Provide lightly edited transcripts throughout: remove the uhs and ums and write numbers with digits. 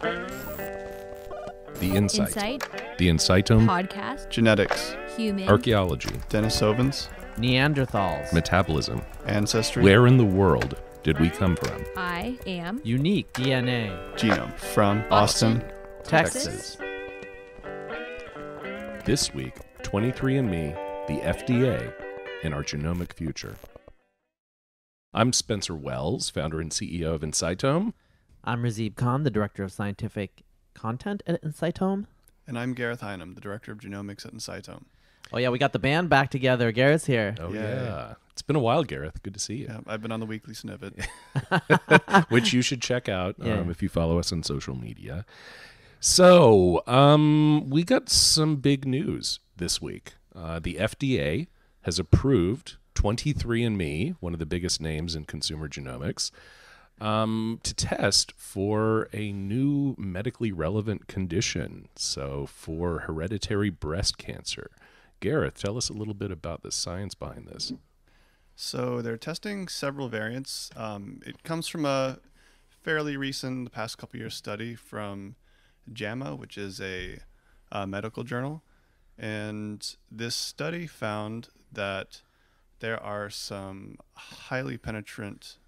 The Insight. Insight. The Insitome. Podcast. Genetics. Human. Archaeology. Denisovans. Neanderthals. Metabolism. Ancestry. Where in the world did we come from? I am. Unique. DNA. Genome. From Austin, Texas. This week, 23andMe, the FDA, and our genomic future. I'm Spencer Wells, founder and CEO of Insitome. I'm Razib Khan, the director of scientific content at Insitome. And I'm Gareth Heinem, the director of genomics at Insitome. Oh, yeah, we got the band back together. Gareth's here. Oh, yeah. It's been a while, Gareth. Good to see you. Yeah, I've been on the weekly snippet. Which you should check out if you follow us on social media. So we got some big news this week. The FDA has approved 23andMe, one of the biggest names in consumer genomics, to test for a new medically relevant condition, so for hereditary breast cancer. Gareth, tell us a little bit about the science behind this. So they're testing several variants. It comes from a fairly recent, the past couple years, study from JAMA, which is a medical journal. And this study found that there are some highly penetrant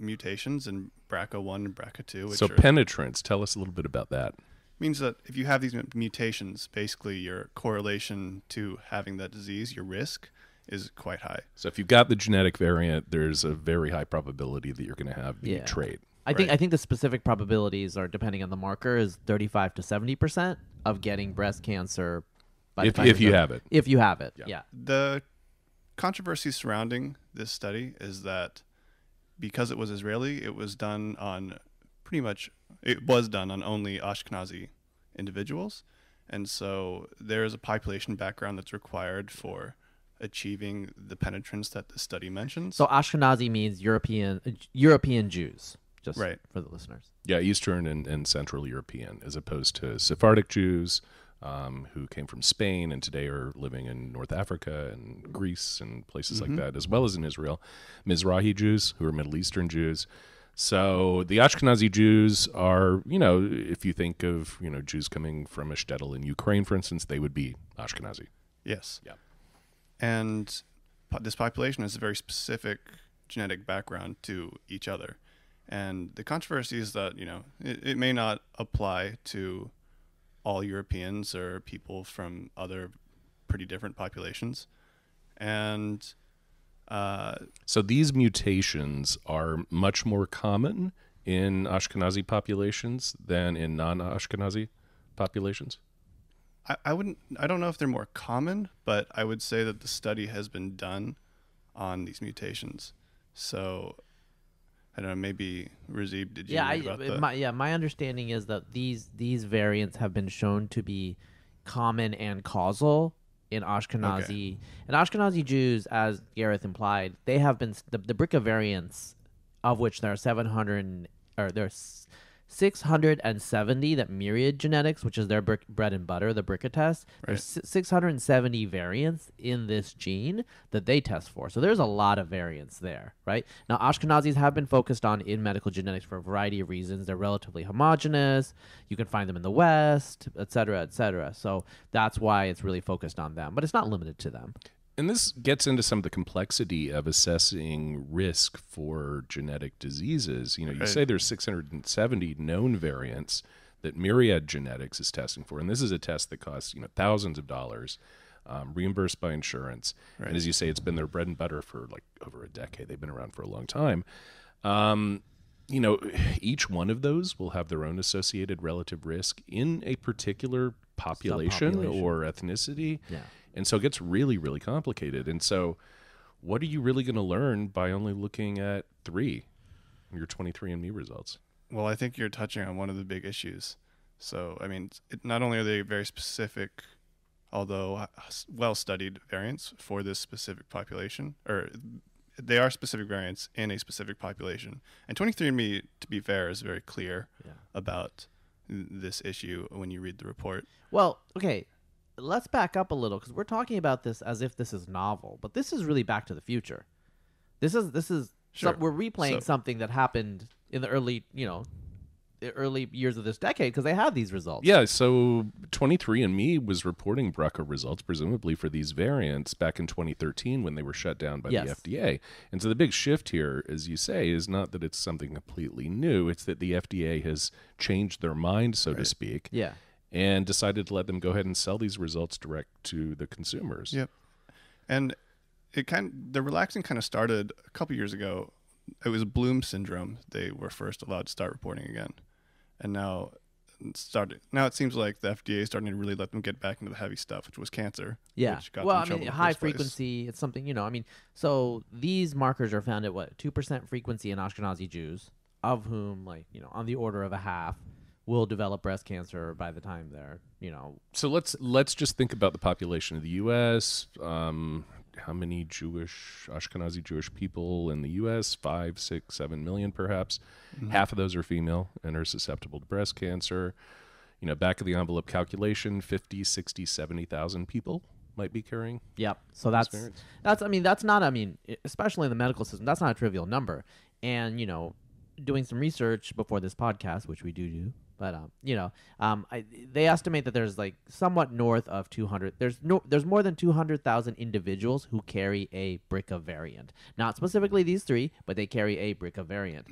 mutations in BRCA1 and BRCA2. So penetrance, tell us a little bit about that. Means that if you have these mutations, basically your correlation to having that disease, your risk, is quite high. So if you've got the genetic variant, there's a very high probability that you're going to have the trait. I think the specific probabilities are, depending on the marker, is 35 to 70% of getting breast cancer. If you have it. If you have it, yeah. The controversy surrounding this study is that because it was Israeli, it was done on only Ashkenazi individuals. And so there is a population background that's required for achieving the penetrance that the study mentions. So Ashkenazi means European Jews, just for the listeners. Yeah, Eastern and Central European, as opposed to Sephardic Jews who came from Spain and today are living in North Africa and Greece and places like that, as well as in Israel. Mizrahi Jews, who are Middle Eastern Jews. So the Ashkenazi Jews are, if you think of, Jews coming from Eshtetl in Ukraine, for instance, they would be Ashkenazi. Yes. Yeah. And this population has a very specific genetic background to each other. And the controversy is that, it may not apply to all Europeans or people from other pretty different populations. And so these mutations are much more common in Ashkenazi populations than in non-Ashkenazi populations? I don't know if they're more common, but I would say that the study has been done on these mutations. So I don't know, maybe Razib, did you read about that? My understanding is that these variants have been shown to be common and causal in Ashkenazi. Okay. And Ashkenazi Jews, as Gareth implied, they have been the BRCA variants, of which there are 670 that Myriad Genetics, which is their bread and butter, the BRCA test. There's 670 variants in this gene that they test for. So there's a lot of variants there, right? Now, Ashkenazis have been focused on in medical genetics for a variety of reasons. They're relatively homogenous. You can find them in the West, et cetera, et cetera. So that's why it's really focused on them, but it's not limited to them. And this gets into some of the complexity of assessing risk for genetic diseases. You say there's 670 known variants that Myriad Genetics is testing for, and this is a test that costs thousands of dollars, reimbursed by insurance. Right. And as you say, it's been their bread and butter for over a decade. They've been around for a long time. Each one of those will have their own associated relative risk in a particular population or ethnicity. Yeah. And so it gets really, really complicated. And so what are you really going to learn by only looking at 3 of your 23andMe results? Well, I think you're touching on one of the big issues. So, not only are they very specific, although well-studied variants for this specific population, or they are specific variants in a specific population. And 23andMe, to be fair, is very clear about this issue when you read the report. Well, okay. Let's back up a little, because we're talking about this as if this is novel, but this is really Back to the Future. This is we're replaying something that happened in the early early years of this decade because they have these results. Yeah, so 23andMe was reporting BRCA results, presumably for these variants, back in 2013 when they were shut down by the FDA. And so the big shift here, as you say, is not that it's something completely new. It's that the FDA has changed their mind, so to speak, and decided to let them go ahead and sell these results direct to the consumers. Yep. And it the relaxing kind of started a couple years ago. It was Bloom syndrome. They were first allowed to start reporting again. And now it seems like the FDA is starting to really let them get back into the heavy stuff, which was cancer. Yeah. Which got them in trouble in the high frequency, it's something, so these markers are found at 2% frequency in Ashkenazi Jews, of whom on the order of a half will develop breast cancer by the time they're, So let's just think about the population of the US. How many Ashkenazi Jewish people in the U.S.? 5, 6, 7 million, perhaps. Mm-hmm. Half of those are female and are susceptible to breast cancer. Back of the envelope calculation, 50, 60, 70,000 people might be carrying. Yep. So that's not, especially in the medical system, that's not a trivial number. And, doing some research before this podcast, which we do, but, they estimate that there's somewhat north of 200. There's more than 200,000 individuals who carry a BRCA variant. Not specifically these three, but they carry a BRCA variant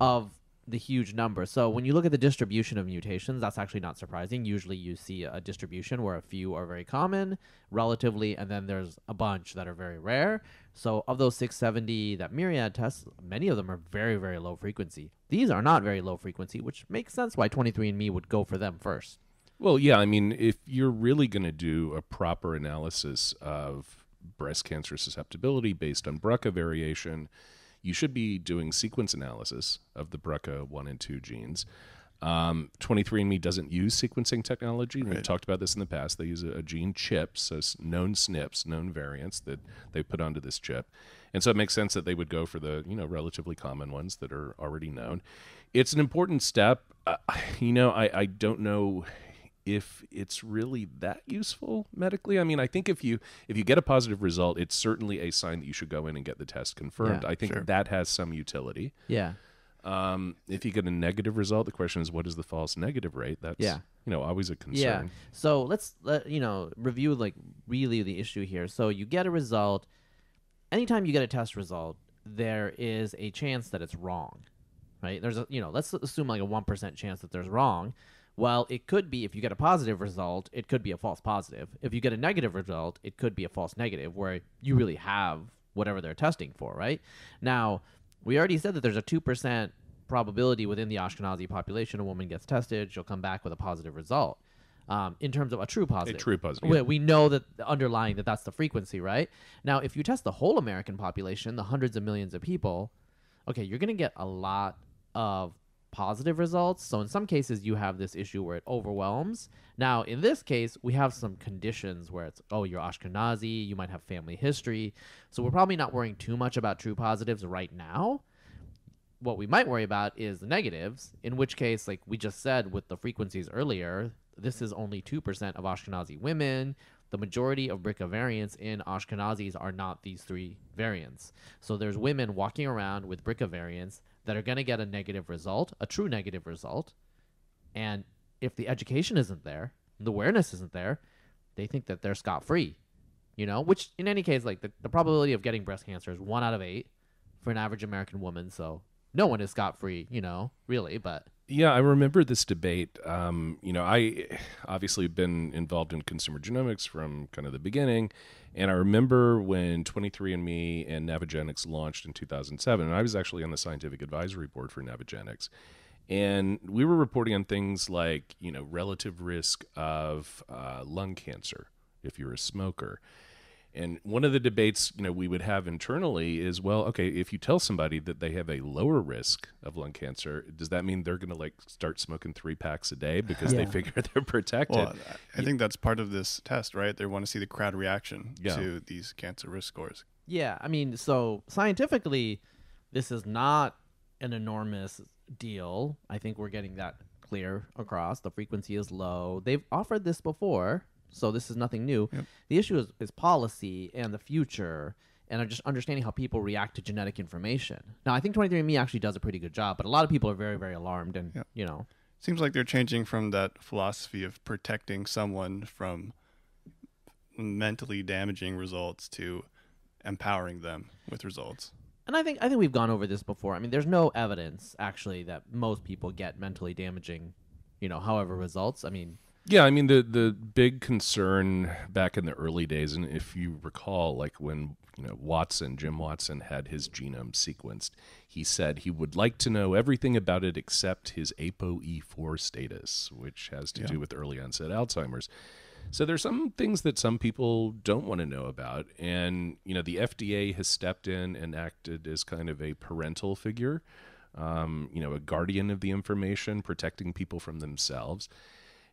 of the huge number. So when you look at the distribution of mutations, that's actually not surprising. Usually you see a distribution where a few are very common relatively, and then there's a bunch that are very rare. So of those 670 that Myriad tests, many of them are very, very low frequency. These are not very low frequency, which makes sense why 23andMe would go for them first. Well, yeah, if you're really going to do a proper analysis of breast cancer susceptibility based on BRCA variation, you should be doing sequence analysis of the BRCA1 and 2 genes. 23andMe doesn't use sequencing technology. We've talked about this in the past. They use a gene chip, so known SNPs, known variants that they put onto this chip. And so it makes sense that they would go for the relatively common ones that are already known. It's an important step. I don't know if it's really that useful medically. I think if you get a positive result, it's certainly a sign that you should go in and get the test confirmed. Yeah, I think that has some utility. Yeah. If you get a negative result, the question is, what is the false negative rate? That's always a concern. Yeah. So let's review really the issue here. So you get a result. Anytime you get a test result, there is a chance that it's wrong, right? There's let's assume a 1% chance that there's wrong. Well, it could be, if you get a positive result, it could be a false positive. If you get a negative result, it could be a false negative where you really have whatever they're testing for, right? Now, we already said that there's a 2% probability within the Ashkenazi population. A woman gets tested, she'll come back with a positive result in terms of a true positive. A true positive. We know that underlying that's the frequency, right? Now, if you test the whole American population, the hundreds of millions of people, okay, you're going to get a lot of positive results. So in some cases you have this issue where it overwhelms. Now in this case we have some conditions where it's you're Ashkenazi, you might have family history, so we're probably not worrying too much about true positives right now. What we might worry about is the negatives, in which case, like we just said with the frequencies earlier, this is only 2% of Ashkenazi women. The majority of BRCA variants in Ashkenazis are not these three variants. So there's women walking around with BRCA variants that are going to get a negative result, a true negative result. And if the education isn't there, the awareness isn't there, they think that they're scot-free, which in any case, the probability of getting breast cancer is 1 out of 8 for an average American woman. So no one is scot-free, really, but... Yeah, I remember this debate. I obviously been involved in consumer genomics from kind of the beginning, and I remember when 23andMe and Navigenics launched in 2007, and I was actually on the scientific advisory board for Navigenics, and we were reporting on things like, relative risk of lung cancer if you're a smoker. And one of the debates, we would have internally is, well, okay, if you tell somebody that they have a lower risk of lung cancer, does that mean they're going to start smoking 3 packs a day because they figure they're protected? Well, I think that's part of this test, right? They want to see the crowd reaction to these cancer risk scores. Yeah, so scientifically, this is not an enormous deal. I think we're getting that clear across. The frequency is low. They've offered this before. So this is nothing new. Yep. The issue is policy and the future and just understanding how people react to genetic information. Now, I think 23andMe actually does a pretty good job, but a lot of people are very, very alarmed. And, you know, seems like they're changing from that philosophy of protecting someone from mentally damaging results to empowering them with results. And I think we've gone over this before. I mean, there's no evidence actually that most people get mentally damaging, you know, however results. I mean, yeah, I mean, the big concern back in the early days, and if you recall, like when, you know, Jim Watson had his genome sequenced, he said he would like to know everything about it except his ApoE4 status, which has to do with early onset Alzheimer's. So there's some things that some people don't want to know about. And, you know, the FDA has stepped in and acted as kind of a parental figure, you know, a guardian of the information, protecting people from themselves.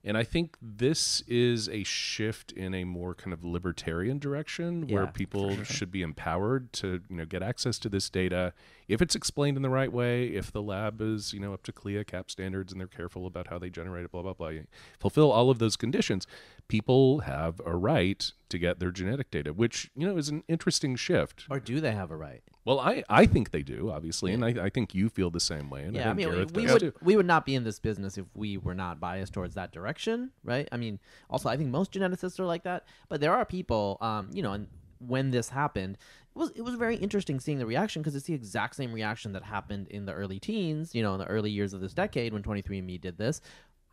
And I think this is a shift in a more kind of libertarian direction where people should be empowered to, you know, get access to this data if it's explained in the right way, if the lab is, you know, up to CLIA, CAP standards, and they're careful about how they generate it, blah, blah, blah. You fulfill all of those conditions. People have a right to get their genetic data, which, you know, is an interesting shift. Or do they have a right? Well, I think they do, obviously, and I think you feel the same way. And yeah, I mean, Gareth, we would not be in this business if we were not biased towards that direction, right? I mean, also, I think most geneticists are like that, but there are people, you know, and when this happened, it was very interesting seeing the reaction because it's the exact same reaction that happened in the early teens, you know, in the early years of this decade when 23andMe did this.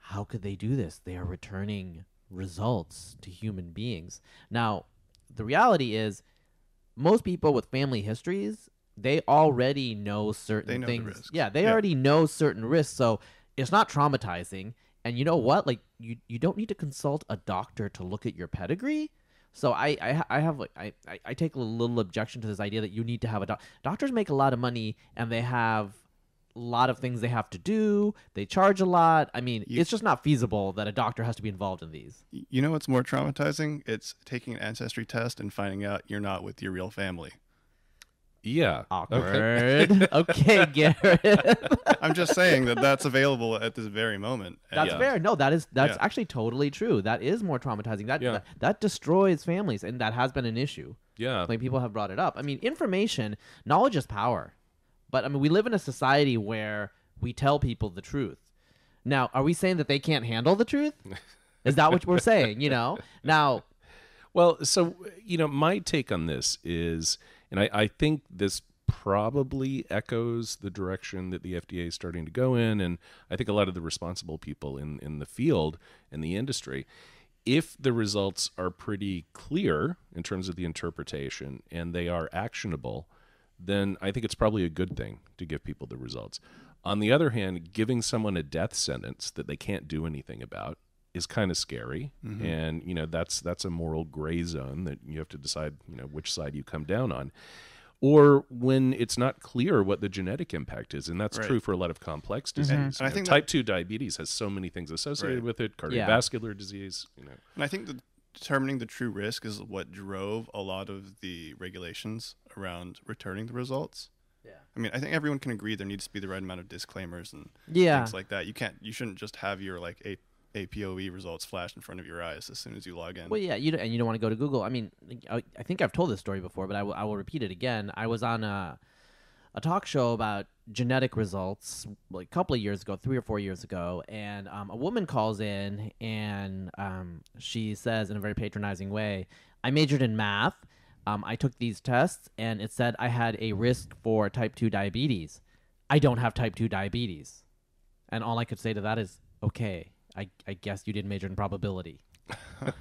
How could they do this? They are returning results to human beings. Now, the reality is, most people with family histories, they already know certain things. Yeah, they already know certain risks. So it's not traumatizing. And you know what? Like you don't need to consult a doctor to look at your pedigree. So I take a little objection to this idea that you need to have a doctor. Doctors make a lot of money and they have a lot of things they have to do. They charge a lot. I mean, it's just not feasible that a doctor has to be involved in these. You know what's more traumatizing? It's taking an ancestry test and finding out you're not with your real family. Yeah. Awkward. Okay, Gareth. I'm just saying that that's available at this very moment. That's fair. No, that's actually totally true. That is more traumatizing. That destroys families, and that has been an issue. Yeah. Like, people have brought it up. I mean, knowledge is power. But, I mean, we live in a society where we tell people the truth. Now, are we saying that they can't handle the truth? Is that what we're saying, you know? Now, well, so, you know, my take on this is, and I think this probably echoes the direction that the FDA is starting to go in, and I think a lot of the responsible people in the field, in the industry, if the results are pretty clear in terms of the interpretation and they are actionable, then I think it's probably a good thing to give people the results. On the other hand, giving someone a death sentence that they can't do anything about is kind of scary. Mm-hmm. And, you know, that's a moral gray zone that you have to decide, you know, which side you come down on. Or when it's not clear what the genetic impact is, and that's true for a lot of complex disease. Mm-hmm. And I think type 2 diabetes has so many things associated with it, cardiovascular disease, you know. And I think that determining the true risk is what drove a lot of the regulations around returning the results. Yeah. I mean, I think everyone can agree there needs to be the right amount of disclaimers and things like that. You shouldn't just have your like APOE results flash in front of your eyes as soon as you log in. Well, yeah, and you don't want to go to Google. I mean, I think I've told this story before, but I will repeat it again. I was on a talk show about genetic results like a couple of years ago, 3 or 4 years ago, and a woman calls in and she says in a very patronizing way, I majored in math, I took these tests, and it said I had a risk for type 2 diabetes. I don't have type 2 diabetes. And all I could say to that is, okay, I guess you did major in probability.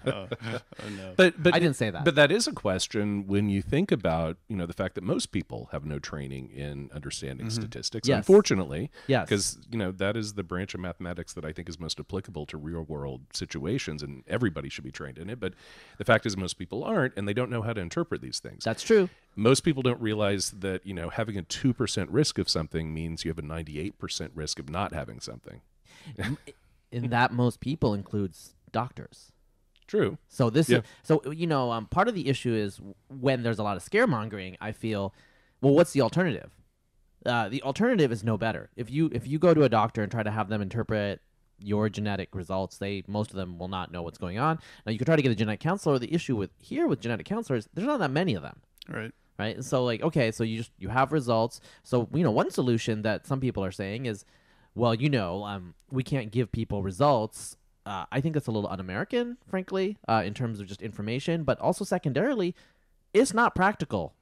Oh, no. But I didn't say that. But that is a question when you think about, you know, the fact that most people have no training in understanding statistics, unfortunately, because, you know, that is the branch of mathematics that I think is most applicable to real world situations, and everybody should be trained in it. But the fact is most people aren't, and they don't know how to interpret these things. That's true. Most people don't realize that, you know, having a 2% risk of something means you have a 98% risk of not having something. And that most people includes doctors. True. So this is, so, you know, part of the issue is when there's a lot of scaremongering, I feel, well, what's the alternative? The alternative is no better. If you go to a doctor and try to have them interpret your genetic results, most of them will not know what's going on. Now, you can try to get a genetic counselor. The issue with genetic counselors, there's not that many of them. Right. right? So like, okay, so you have results. So, you know, one solution that some people are saying is, well, you know, we can't give people results. I think that's a little un-American, frankly, in terms of just information, but also secondarily, it's not practical.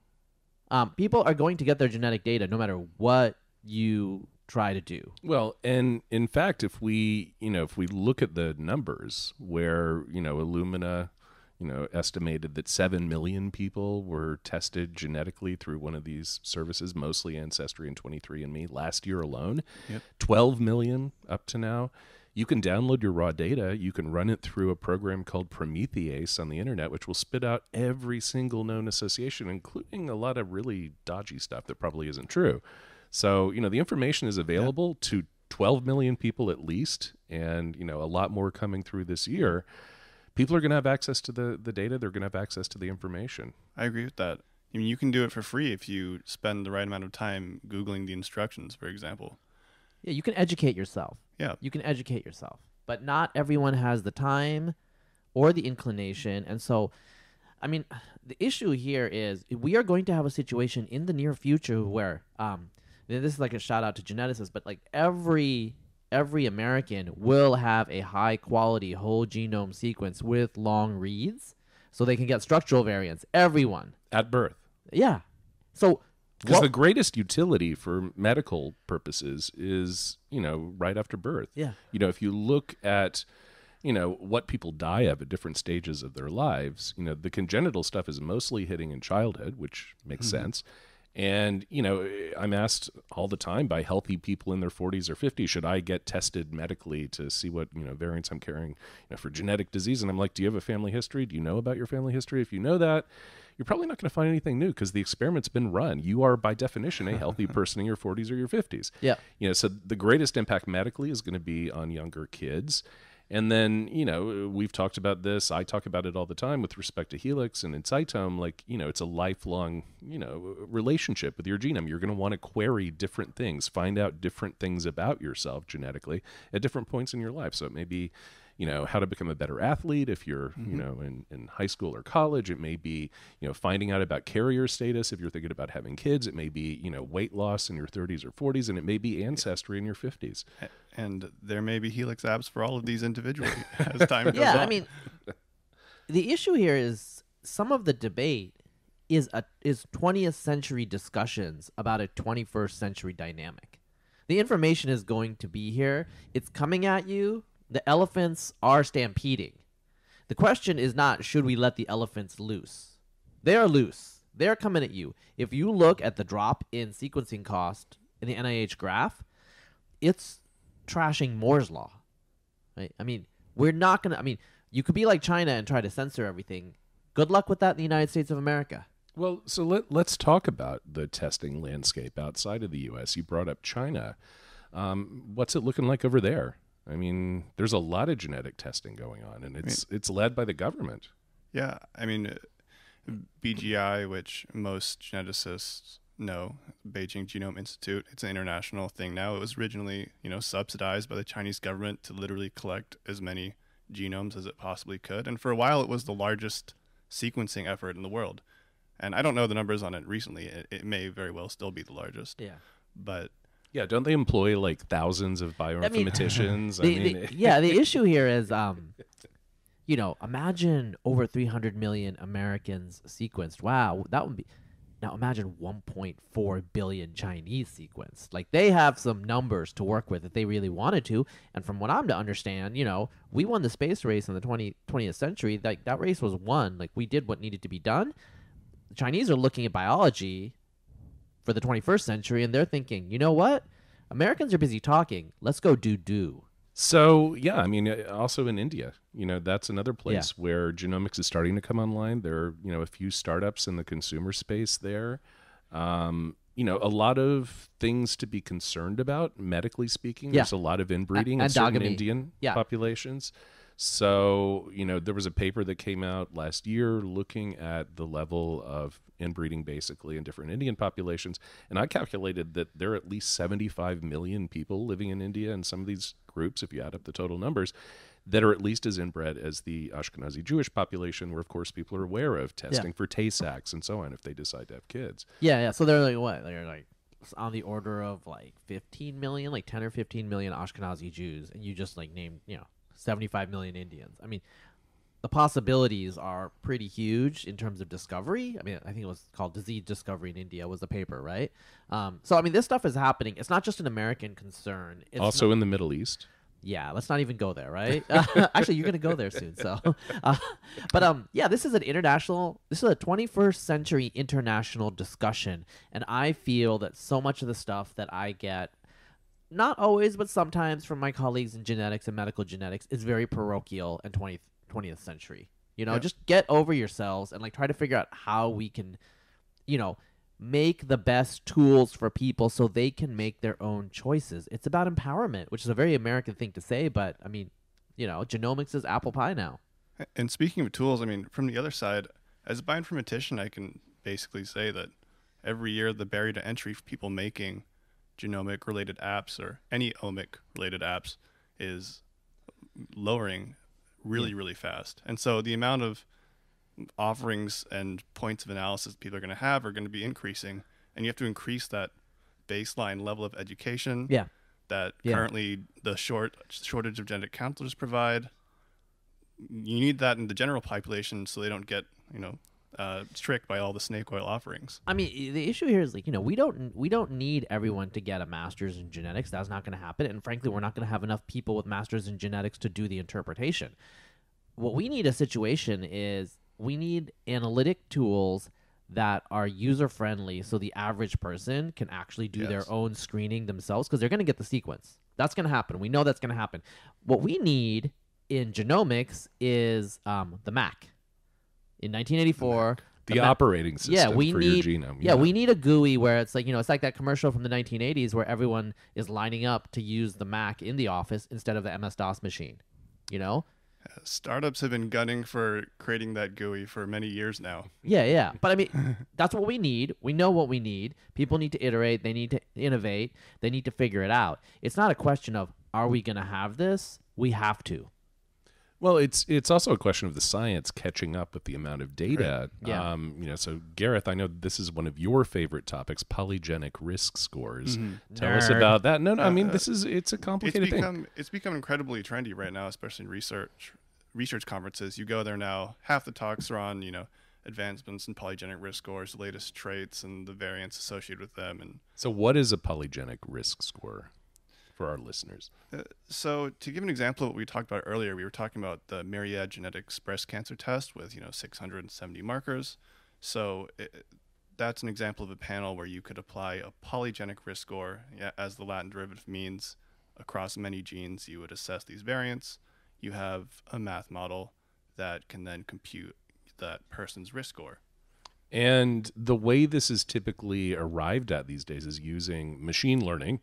People are going to get their genetic data no matter what you try to do. Well, and in fact, if we look at the numbers where, you know, Illumina, you know, estimated that 7 million people were tested genetically through one of these services, mostly Ancestry and 23andMe, last year alone. Yep. 12 million up to now. You can download your raw data. You can run it through a program called Promethease on the internet, which will spit out every single known association, including a lot of really dodgy stuff that probably isn't true. So, you know, the information is available to 12 million people at least, and, you know, a lot more coming through this year. People are going to have access to the data. They're going to have access to the information. I agree with that. I mean, you can do it for free if you spend the right amount of time Googling the instructions, for example. Yeah, you can educate yourself. Yeah. You can educate yourself. But not everyone has the time or the inclination. And so, I mean, the issue here is we are going to have a situation in the near future where this is like a shout out to geneticists, but like every American will have a high quality whole genome sequence with long reads so they can get structural variants. Everyone. At birth. Yeah. So, because the greatest utility for medical purposes is, you know, right after birth. Yeah. You know, if you look at, you know, what people die of at different stages of their lives, you know, the congenital stuff is mostly hitting in childhood, which makes sense. And, you know, I'm asked all the time by healthy people in their 40s or 50s, should I get tested medically to see what, you know, variants I'm carrying, you know, for genetic disease? And I'm like, do you have a family history? Do you know about your family history? If you know that, you're probably not going to find anything new because the experiment's been run. You are, by definition, a healthy person in your 40s or your 50s. Yeah. You know, so the greatest impact medically is going to be on younger kids. And then, you know, we've talked about this. I talk about it all the time with respect to Helix and Insitome. Like, you know, it's a lifelong, you know, relationship with your genome. You're going to want to query different things, find out different things about yourself genetically at different points in your life. So it may be, you know, how to become a better athlete if you're, you know, in high school or college. It may be, you know, finding out about carrier status if you're thinking about having kids. It may be, you know, weight loss in your 30s or 40s, and it may be ancestry in your 50s. And there may be Helix apps for all of these individually as time goes on. Yeah, I mean, the issue here is some of the debate is 20th century discussions about a 21st century dynamic. The information is going to be here. It's coming at you. The elephants are stampeding. The question is not, should we let the elephants loose? They are loose. They are coming at you. If you look at the drop in sequencing cost in the NIH graph, it's trashing Moore's Law. Right? I mean, we're not going to... I mean, you could be like China and try to censor everything. Good luck with that in the United States of America. Well, so let's talk about the testing landscape outside of the U.S. You brought up China. What's it looking like over there? I mean, there's a lot of genetic testing going on, and it's led by the government. Yeah, I mean, BGI, which most geneticists know, Beijing Genome Institute, it's an international thing now. It was originally, you know, subsidized by the Chinese government to literally collect as many genomes as it possibly could. And for a while, it was the largest sequencing effort in the world. And I don't know the numbers on it recently. It may very well still be the largest. Yeah. But... yeah, don't they employ like thousands of bioinformaticians? The issue here is, you know, imagine over 300 million Americans sequenced. Wow, that would be. Now imagine 1.4 billion Chinese sequenced. Like they have some numbers to work with if they really wanted to. And from what I'm to understand, you know, we won the space race in the 20th century. Like that race was won. Like we did what needed to be done. The Chinese are looking at biology for the 21st century, and they're thinking, you know what? Americans are busy talking. Let's go do. So, yeah, I mean, also in India, you know, that's another place where genomics is starting to come online. There are, you know, a few startups in the consumer space there. You know, a lot of things to be concerned about, medically speaking. Yeah. There's a lot of inbreeding in certain Indian populations. So, you know, there was a paper that came out last year looking at the level of inbreeding basically in different Indian populations. And I calculated that there are at least 75 million people living in India in some of these groups, if you add up the total numbers. that are at least as inbred as the Ashkenazi Jewish population, where, of course, people are aware of testing for Tay-Sachs and so on if they decide to have kids. Yeah, yeah. So they're like, what? They're like on the order of like 15 million, like 10 or 15 million Ashkenazi Jews, and you just like named, you know, 75 million Indians. I mean, the possibilities are pretty huge in terms of discovery. I mean, I think it was called Disease Discovery in India was the paper, right? So, I mean, this stuff is happening. It's not just an American concern. It's also in the Middle East. Yeah, let's not even go there, right? Actually, you're going to go there soon. So, yeah, this is an international, this is a 21st century international discussion. And I feel that so much of the stuff that I get, not always, but sometimes from my colleagues in genetics and medical genetics, is very parochial and 20th century. You know, just get over yourselves and like try to figure out how we can, you know, make the best tools for people so they can make their own choices. It's about empowerment, which is a very American thing to say, but I mean, you know, genomics is apple pie now. And speaking of tools, I mean, from the other side, as a bioinformatician, I can basically say that every year the barrier to entry for people making genomic related apps or any omic related apps is lowering really, really fast. And so the amount of offerings and points of analysis people are going to have are going to be increasing, and you have to increase that baseline level of education that currently the shortage of genetic counselors provide. You need that in the general population so they don't get, you know, tricked by all the snake oil offerings. I mean, the issue here is like, you know, we don't need everyone to get a master's in genetics. That's not going to happen, and frankly, we're not going to have enough people with masters in genetics to do the interpretation. What we need a situation is we need analytic tools that are user-friendly so the average person can actually do their own screening themselves, because they're going to get the sequence. That's going to happen. We know that's going to happen. What we need in genomics is the MAC. In 1984... The operating system for your genome. Yeah, we need a GUI where it's like, you know, it's like that commercial from the 1980s where everyone is lining up to use the MAC in the office instead of the MS-DOS machine, you know? Startups have been gunning for creating that GUI for many years now. Yeah, yeah. But I mean, that's what we need. We know what we need. People need to iterate. They need to innovate. They need to figure it out. It's not a question of, are we going to have this? We have to. Well, it's also a question of the science catching up with the amount of data. Right. Yeah. You know, so Gareth, I know this is one of your favorite topics, polygenic risk scores. Tell us about that. No, I mean, it's a complicated thing. It's become incredibly trendy right now, especially in research conferences. You go there now, half the talks are on, you know, advancements in polygenic risk scores, the latest traits and the variants associated with them. And so what is a polygenic risk score? For our listeners. So to give an example of what we talked about earlier, we were talking about the Myriad Genetics breast cancer test with, you know, 670 markers. So that's an example of a panel where you could apply a polygenic risk score, as the Latin derivative means, across many genes. You would assess these variants. You have a math model that can then compute that person's risk score. And the way this is typically arrived at these days is using machine learning,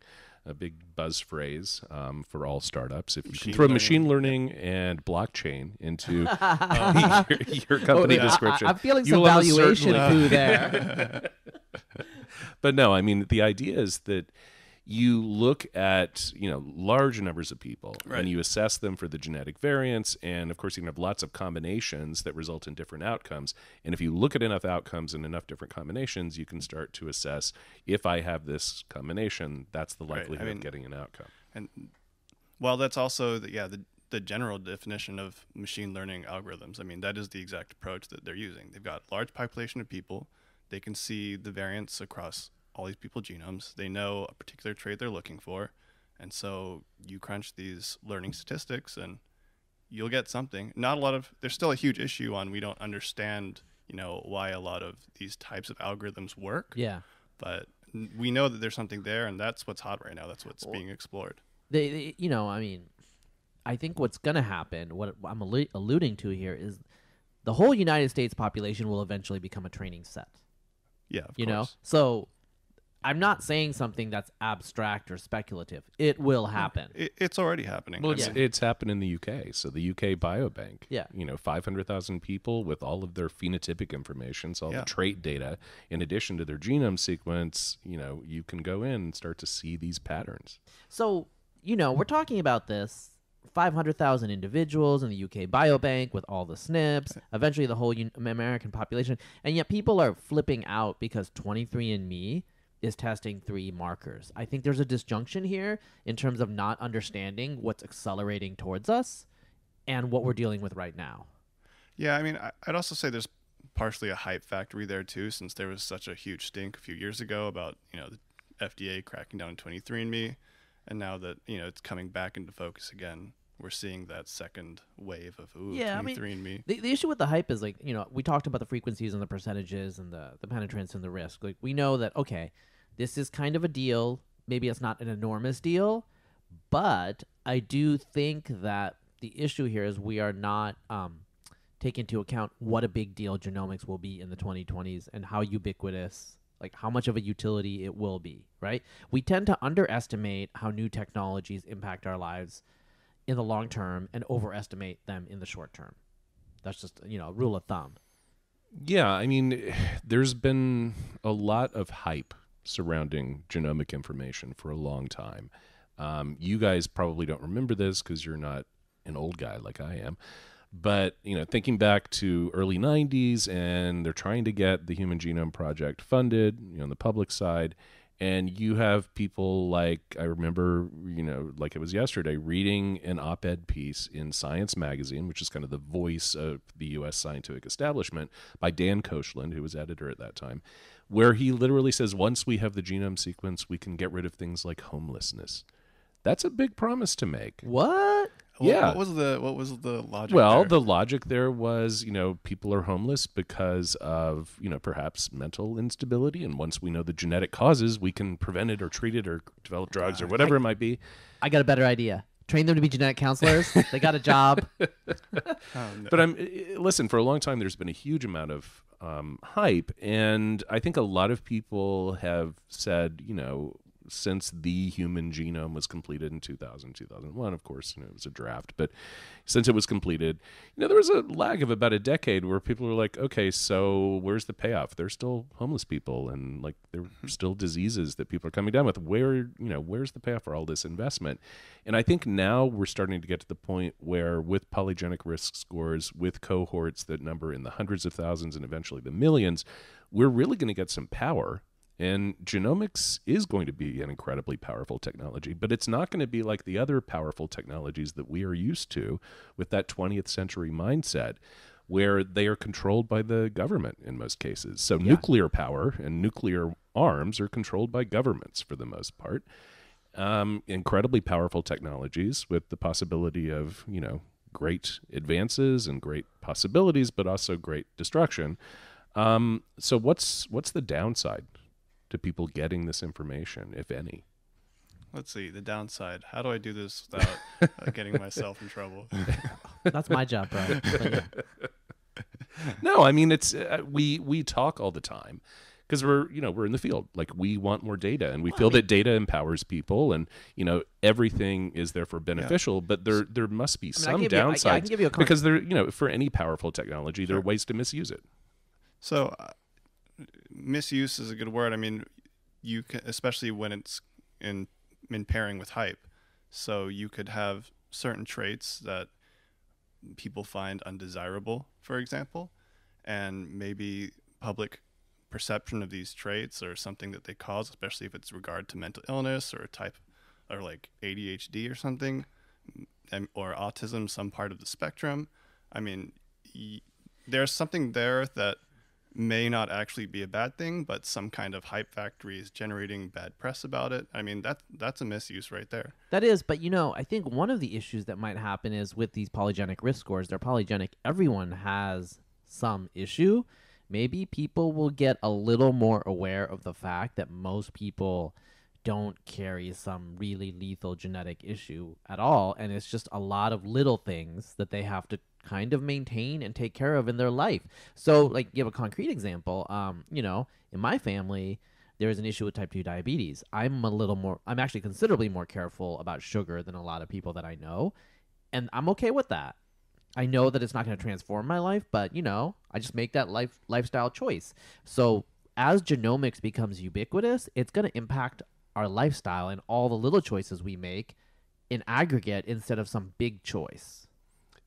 a big buzz phrase for all startups. If you can throw machine learning and blockchain into your company description. I'm feeling some valuation poo there. But no, I mean, the idea is that you look at, you know, large numbers of people and you assess them for the genetic variants. And of course, you can have lots of combinations that result in different outcomes. And if you look at enough outcomes and enough different combinations, you can start to assess, if I have this combination, that's the likelihood of getting an outcome. And well, that's also the general definition of machine learning algorithms. I mean, that is the exact approach that they're using. They've got a large population of people. They can see the variants across all these people's genomes. They know a particular trait they're looking for, and so you crunch these learning statistics and you'll get something. Not a lot of, there's still a huge issue on, we don't understand, you know, why a lot of these types of algorithms work, but we know that there's something there, and that's what's hot right now. That's what's being explored. They you know, I mean, I think what's gonna happen, what I'm alluding to here, is the whole United States population will eventually become a training set. Of course. So I'm not saying something that's abstract or speculative. It will happen. It's already happening. Well, it's happened in the UK. So the UK Biobank, you know, 500,000 people with all of their phenotypic information, so all the trait data, in addition to their genome sequence, you know, you can go in and start to see these patterns. So, you know, we're talking about this 500,000 individuals in the UK Biobank with all the SNPs, eventually the whole American population. And yet people are flipping out because 23andMe is testing 3 markers. I think there's a disjunction here in terms of not understanding what's accelerating towards us and what we're dealing with right now. Yeah, I mean, I'd also say there's partially a hype factory there too, since there was such a huge stink a few years ago about, you know, the FDA cracking down on 23andMe, and now that, you know, it's coming back into focus again, we're seeing that second wave of, ooh, yeah, 23andMe. I mean, the issue with the hype is, like, you know, we talked about the frequencies and the percentages and the penetrance and the risk. Like, we know that, okay, this is kind of a deal. Maybe it's not an enormous deal, but I do think that the issue here is we are not take into account what a big deal genomics will be in the 2020s and how ubiquitous, like how much of a utility it will be, right? We tend to underestimate how new technologies impact our lives in the long term and overestimate them in the short term. That's just, you know, a rule of thumb. Yeah, I mean, there's been a lot of hype surrounding genomic information for a long time. You guys probably don't remember this because you're not an old guy like I am. But, you know, thinking back to early 90s, and they're trying to get the Human Genome Project funded, you know, on the public side. And you have people like, I remember, you know, like it was yesterday, reading an op-ed piece in Science Magazine, which is kind of the voice of the U.S. scientific establishment, by Dan Koshland, who was editor at that time, where he literally says, once we have the genome sequence, we can get rid of things like homelessness. That's a big promise to make. What? Yeah. What was the logic? Well, the logic there was, you know, people are homeless because of, you know, perhaps mental instability, and once we know the genetic causes, we can prevent it or treat it or develop drugs or whatever it might be. I got a better idea. Train them to be genetic counselors. They got a job. But listen, for a long time there's been a huge amount of hype, and I think a lot of people have said, you know, since the human genome was completed in 2001, of course, you know, it was a draft, but since it was completed, you know, there was a lag of about a decade where people were like, okay, so where's the payoff? There's still homeless people, and like there are still diseases that people are coming down with. Where, you know, where's the payoff for all this investment? And I think now we're starting to get to the point where, with polygenic risk scores, with cohorts that number in the hundreds of thousands and eventually the millions, we're really going to get some power. And genomics is going to be an incredibly powerful technology, but it's not going to be like the other powerful technologies that we are used to with that 20th century mindset, where they are controlled by the government in most cases. So yeah. Nuclear power and nuclear arms are controlled by governments for the most part. Incredibly powerful technologies with the possibility of, you know, great advances and great possibilities, but also great destruction. So what's the downside to people getting this information, if any? Let's see, the downside. How do I do this without getting myself in trouble? That's my job, Brian. Yeah. No, I mean, it's we talk all the time because we're in the field. Like, we want more data, and we feel that data empowers people, and, you know, everything is therefore beneficial. Yeah. But there must be some downsides. I can give you a comment. Because there, you know, for any powerful technology, there are ways to misuse it. So. Misuse is a good word. I mean, you can, especially when it's in pairing with hype. So you could have certain traits that people find undesirable, for example, and maybe public perception of these traits or something that they cause, especially if it's regard to mental illness or type or like ADHD or something, or autism, some part of the spectrum. I mean, there's something there that may not actually be a bad thing, but some kind of hype factory is generating bad press about it. I mean, that's a misuse right there. That is, but, you know, I think one of the issues that might happen is with these polygenic risk scores, they're polygenic. Everyone has some issue. Maybe people will get a little more aware of the fact that most people don't carry some really lethal genetic issue at all, and it's just a lot of little things that they have to kind of maintain and take care of in their life. So, like, give a concrete example. You know, in my family, there is an issue with type 2 diabetes. I'm actually considerably more careful about sugar than a lot of people that I know, and I'm okay with that. I know that it's not going to transform my life, but, you know, I just make that lifestyle choice. So as genomics becomes ubiquitous, it's going to impact our lifestyle and all the little choices we make an aggregate instead of some big choice.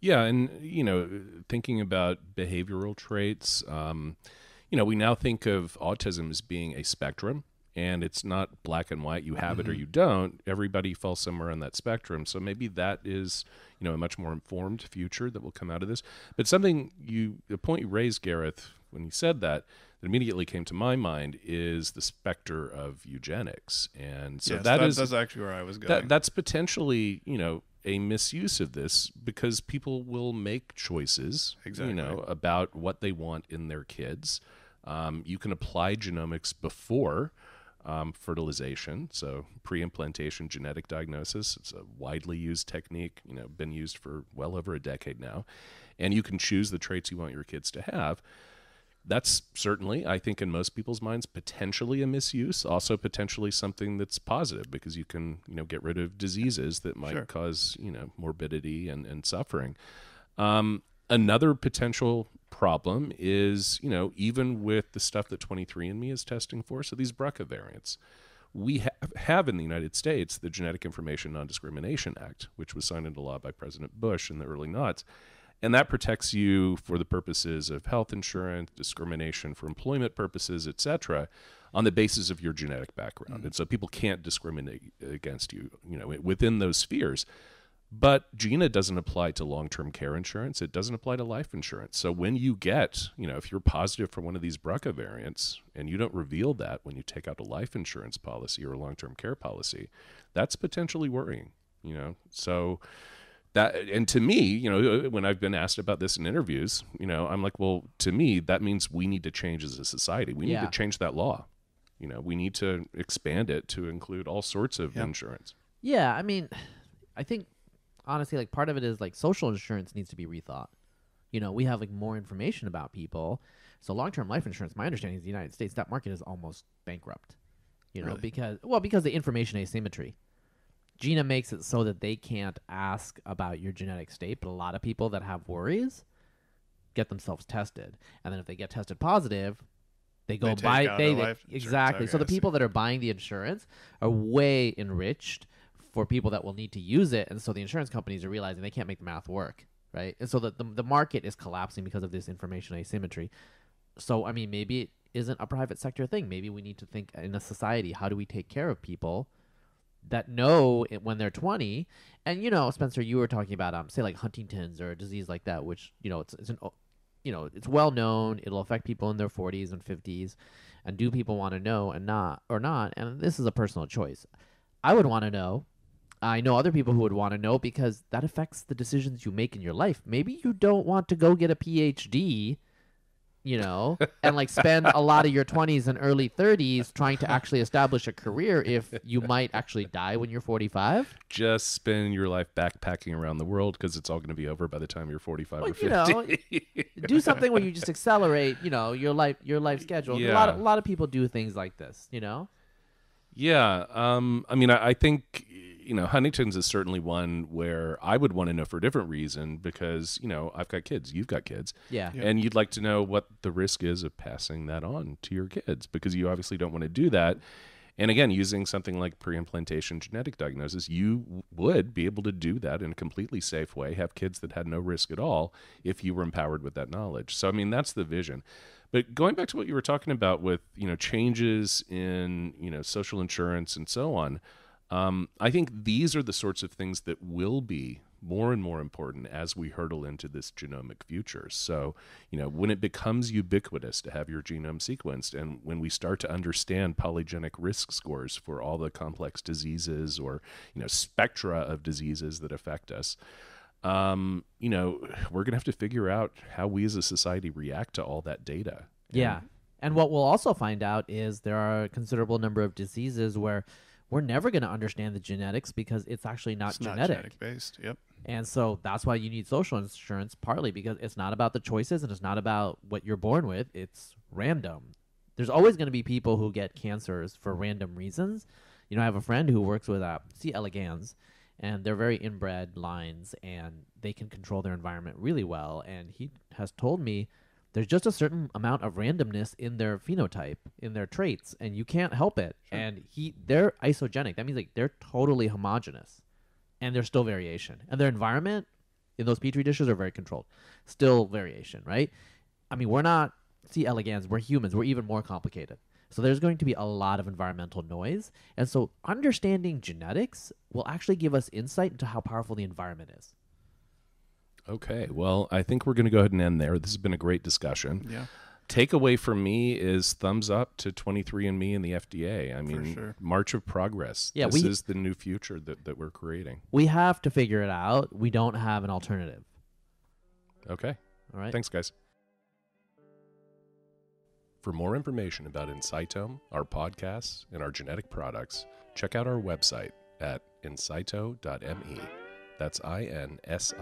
Yeah, and, you know, thinking about behavioral traits, you know, we now think of autism as being a spectrum, and it's not black and white. You have it or you don't. Everybody falls somewhere on that spectrum. So maybe that is, you know, a much more informed future that will come out of this. But something you, the point you raised, Gareth, when you said that, that immediately came to my mind is the specter of eugenics. And so yes, that's actually where I was going. That's potentially, you know, a misuse of this because people will make choices, exactly, you know, about what they want in their kids. You can apply genomics before fertilization, so pre-implantation genetic diagnosis. It's a widely used technique, you know, been used for well over a decade now. And you can choose the traits you want your kids to have. That's certainly, I think, in most people's minds, potentially a misuse, also potentially something that's positive because you can, you know, get rid of diseases that might cause, you know, morbidity and suffering. Another potential problem is, you know, even with the stuff that 23andMe is testing for, so these BRCA variants, we have in the United States the Genetic Information Non-Discrimination Act, which was signed into law by President Bush in the early noughts. And that protects you for the purposes of health insurance, discrimination for employment purposes, et cetera, on the basis of your genetic background. And so people can't discriminate against you, you know, within those spheres. But GINA doesn't apply to long-term care insurance. It doesn't apply to life insurance. So when you get, you know, if you're positive for one of these BRCA variants and you don't reveal that when you take out a life insurance policy or a long-term care policy, that's potentially worrying, you know. So... that, and to me, you know, when I've been asked about this in interviews, you know, I'm like, well, to me, that means we need to change as a society. We need to change that law. You know, we need to expand it to include all sorts of insurance. Yeah. I mean, I think, honestly, like part of it is like social insurance needs to be rethought. You know, we have like more information about people. So long-term life insurance, my understanding is the United States, that market is almost bankrupt, you know, because the information asymmetry. GINA makes it so that they can't ask about your genetic state, but a lot of people that have worries get themselves tested. And then if they get tested positive, they buy. So the people that are buying the insurance are way enriched for people that will need to use it. And so the insurance companies are realizing they can't make the math work, right? And so the market is collapsing because of this information asymmetry. So, I mean, maybe it isn't a private sector thing. Maybe we need to think in a society, how do we take care of people that know it when they're 20? And, you know, Spencer, you were talking about, say, like Huntington's or a disease like that, which, you know, it's well known. It'll affect people in their 40s and 50s. And do people want to know and not or not? And this is a personal choice. I would want to know. I know other people who would want to know because that affects the decisions you make in your life. Maybe you don't want to go get a PhD, you know, and like spend a lot of your 20s and early 30s trying to actually establish a career if you might actually die when you're 45. Just spend your life backpacking around the world because it's all going to be over by the time you're 45 or 50. You know, do something where you just accelerate, you know, your life schedule. Yeah. A lot of people do things like this, you know? Yeah. I mean, I think, you know, Huntington's is certainly one where I would want to know for a different reason because, you know, I've got kids, you've got kids. Yeah. Yeah. And you'd like to know what the risk is of passing that on to your kids because you obviously don't want to do that. And again, using something like pre-implantation genetic diagnosis, you would be able to do that in a completely safe way, have kids that had no risk at all if you were empowered with that knowledge. So, I mean, that's the vision. But going back to what you were talking about with, you know, changes in, you know, social insurance and so on, I think these are the sorts of things that will be more and more important as we hurtle into this genomic future. So, you know, when it becomes ubiquitous to have your genome sequenced and when we start to understand polygenic risk scores for all the complex diseases or, you know, spectra of diseases that affect us, you know, we're going to have to figure out how we as a society react to all that data. Yeah. And what we'll also find out is there are a considerable number of diseases where we're never going to understand the genetics because it's actually not genetic based. Yep. And so that's why you need social insurance, partly because it's not about the choices and it's not about what you're born with. It's random. There's always going to be people who get cancers for random reasons. You know, I have a friend who works with C. elegans, and they're very inbred lines, and they can control their environment really well. And he has told me there's just a certain amount of randomness in their phenotype, in their traits, and you can't help it. Sure. And they're isogenic. That means like they're totally homogenous. and there's still variation. And their environment in those petri dishes are very controlled. Still variation, right? I mean, we're not C. elegans, we're humans, we're even more complicated. So there's going to be a lot of environmental noise. And so understanding genetics will actually give us insight into how powerful the environment is. Okay, well, I think we're going to go ahead and end there. This has been a great discussion. Yeah. Takeaway for me is thumbs up to 23andMe and the FDA. I mean, sure. March of progress. Yeah, this is the new future that we're creating. We have to figure it out. We don't have an alternative. Okay. All right. Thanks, guys. For more information about Insitome, our podcasts, and our genetic products, check out our website at insito.me. That's insito.me.